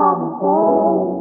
Have a day.